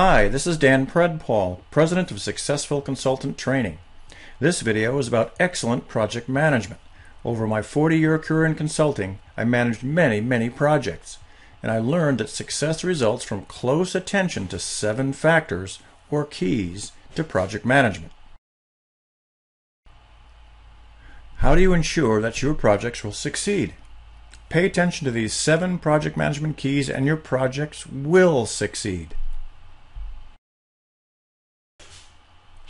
Hi, this is Dan Predpall, President of Successful Consultant Training. This video is about excellent project management. Over my 40-year career in consulting, I managed many projects, and I learned that success results from close attention to 7 factors or keys to project management. How do you ensure that your projects will succeed? Pay attention to these 7 project management keys and your projects will succeed.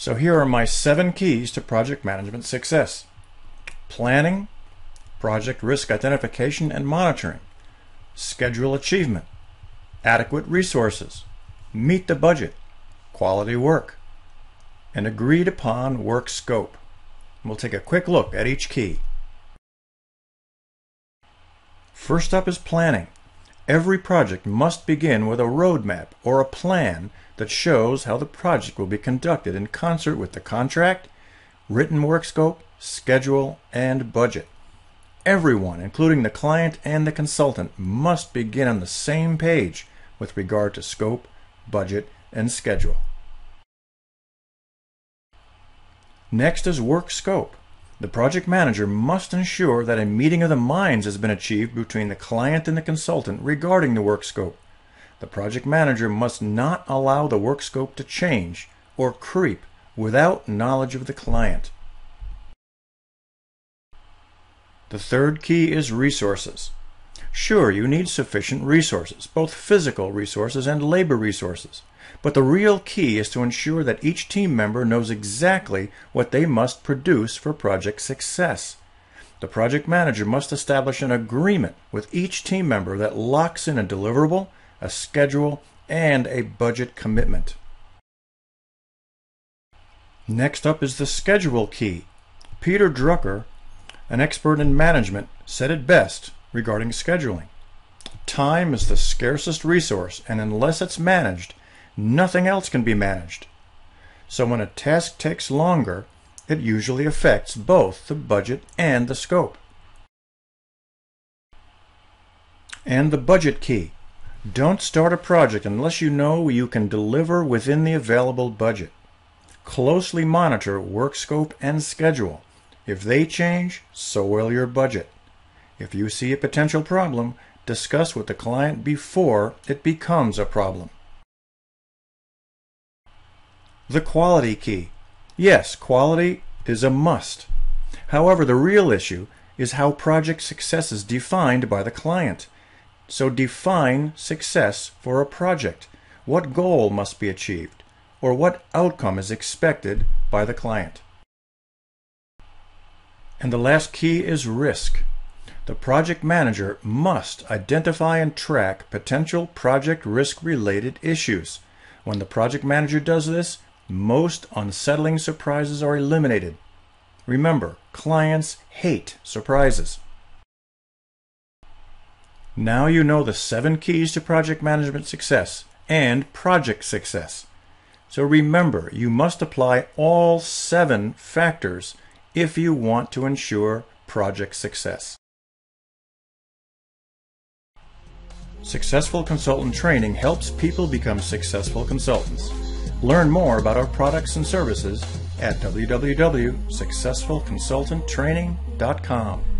So here are my 7 keys to project management success. Planning, project risk identification and monitoring, schedule achievement, adequate resources, meet the budget, quality work, and agreed upon work scope. We'll take a quick look at each key. First up is planning. Every project must begin with a roadmap or a plan that shows how the project will be conducted in concert with the contract, written work scope, schedule, and budget. Everyone, including the client and the consultant, must begin on the same page with regard to scope, budget, and schedule. Next is work scope. The project manager must ensure that a meeting of the minds has been achieved between the client and the consultant regarding the work scope. The project manager must not allow the work scope to change or creep without knowledge of the client. The third key is resources. Sure, you need sufficient resources, both physical resources and labor resources. But the real key is to ensure that each team member knows exactly what they must produce for project success. The project manager must establish an agreement with each team member that locks in a deliverable, a schedule, and a budget commitment. Next up is the schedule key. Peter Drucker, an expert in management, said it best regarding scheduling. Time is the scarcest resource, and unless it's managed, nothing else can be managed. So when a task takes longer, it usually affects both the budget and the scope. And the budget key. Don't start a project unless you know you can deliver within the available budget. Closely monitor work scope and schedule. If they change, so will your budget. If you see a potential problem, discuss with the client before it becomes a problem. The quality key. Yes, quality is a must. However, the real issue is how project success is defined by the client. So define success for a project. What goal must be achieved, or what outcome is expected by the client? And the last key is risk. The project manager must identify and track potential project risk-related issues. When the project manager does this, most unsettling surprises are eliminated. Remember, clients hate surprises. Now you know the 7 keys to project management success and project success. So remember, you must apply all 7 factors if you want to ensure project success. Successful Consultant Training helps people become successful consultants. Learn more about our products and services at www.successfulconsultanttraining.com.